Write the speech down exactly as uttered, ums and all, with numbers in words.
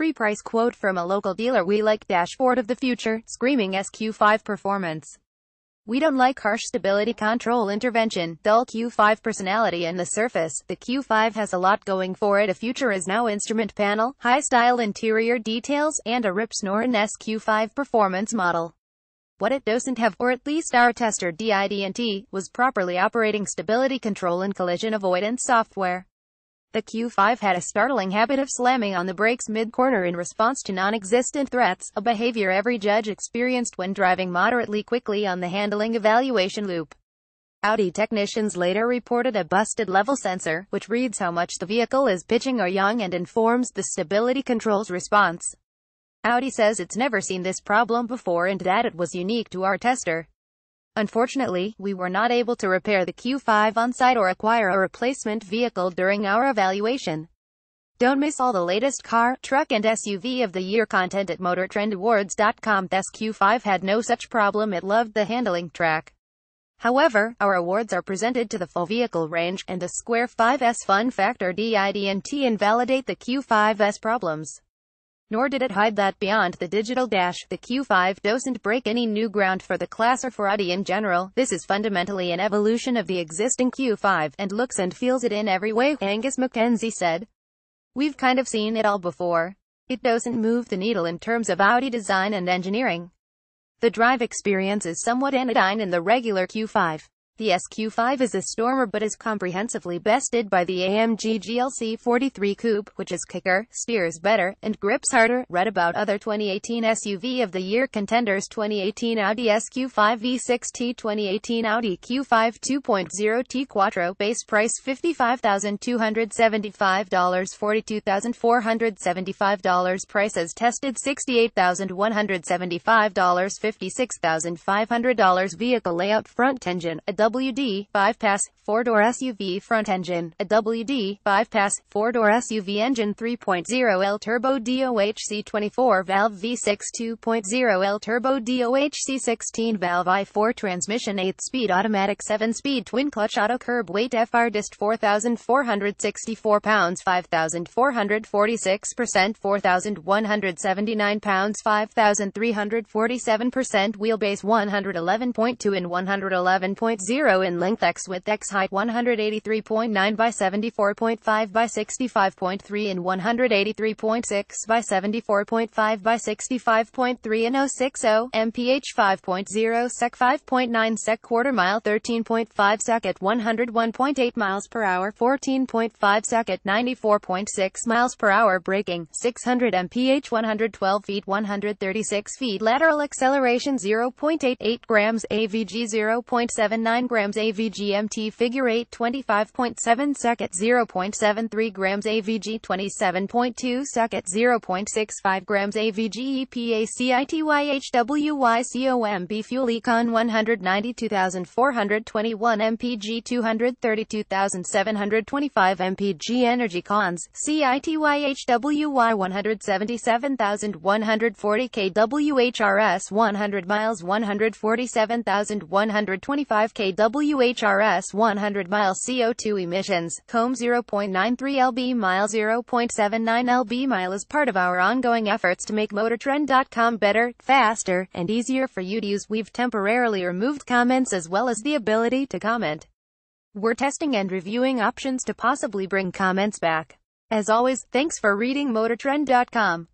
free price quote from a local dealer. We like dashboard of the future, screaming S Q five performance. We don't like harsh stability control intervention, dull Q five personality and the surface. The Q five has a lot going for it. A future is now instrument panel, high-style interior details, and a rip-snortin' S Q five performance model. What it doesn't have, or at least our tester didn't, was properly operating stability control and collision avoidance software. The Q five had a startling habit of slamming on the brakes mid-corner in response to non-existent threats, a behavior every judge experienced when driving moderately quickly on the handling evaluation loop. Audi technicians later reported a busted level sensor, which reads how much the vehicle is pitching or yawing and informs the stability control's response. Audi says it's never seen this problem before and that it was unique to our tester. Unfortunately, we were not able to repair the Q five on-site or acquire a replacement vehicle during our evaluation. Don't miss all the latest car, truck and S U V of the year content at Motor Trend Awards dot com. The S Q five had no such problem. It loved the handling track. However, our awards are presented to the full vehicle range, and the S Q five's fun factor didn't invalidate the Q five's problems. Nor did it hide that beyond the digital dash, the Q five doesn't break any new ground for the class or for Audi in general. This is fundamentally an evolution of the existing Q five, and looks and feels it in every way, Angus McKenzie said. We've kind of seen it all before. It doesn't move the needle in terms of Audi design and engineering. The drive experience is somewhat anodyne in the regular Q five. The S Q five is a stormer but is comprehensively bested by the A M G G L C forty-three Coupe, which is kicker, steers better, and grips harder. Read about other twenty eighteen S U V of the Year contenders: twenty eighteen Audi S Q five V six T, twenty eighteen Audi Q five two point oh T Quattro, base price fifty-five thousand two hundred seventy-five dollars, forty-two thousand four hundred seventy-five dollars, price as tested sixty-eight thousand one hundred seventy-five dollars, fifty-six thousand five hundred dollars, vehicle layout: front engine, a double WD, five-pass, four-door S U V front engine, a W D, five-pass, four-door S U V engine, three point oh liter turbo D O H C twenty-four valve V six two point oh liter turbo D O H C sixteen valve I four transmission, eight speed automatic, seven speed twin-clutch auto, curb weight F R dist four thousand four hundred sixty-four pounds, five thousand four hundred forty-six percent, four thousand one hundred seventy-nine pounds, five thousand three hundred forty-seven percent, wheelbase one hundred eleven point two and one hundred eleven point zero in length, X width, X height one hundred eighty-three point nine by seventy-four point five by sixty-five point three and one hundred eighty-three point six by seventy-four point five by sixty-five point three and oh sixty, M P H five point oh sec, five point nine sec quarter mile, thirteen point five sec at one hundred one point eight miles per hour, fourteen point five sec at ninety-four point six miles per hour, braking six hundred M P H, one hundred twelve feet, one hundred thirty-six feet, lateral acceleration zero point eight eight grams, A V G zero point seven nine grams, A V G M T figure eight, twenty-five point seven sec at zero point seven three grams, A V G twenty-seven point two sec at zero point six five grams, A V G EPACITYHWYCOMB fuel econ one hundred ninety-two thousand four hundred twenty-one, M P G two hundred thirty-two thousand seven hundred twenty-five, M P G energy cons CITYHWY one hundred seventy-seven thousand one hundred forty, K W H R S one hundred miles one hundred forty-seven thousand one hundred twenty-five, K W H R S one hundred miles, C O two emissions, C O M zero point nine three L B mile, zero point seven nine L B mile. As part of our ongoing efforts to make Motor Trend dot com better, faster, and easier for you to use, we've temporarily removed comments as well as the ability to comment. We're testing and reviewing options to possibly bring comments back. As always, thanks for reading Motor Trend dot com.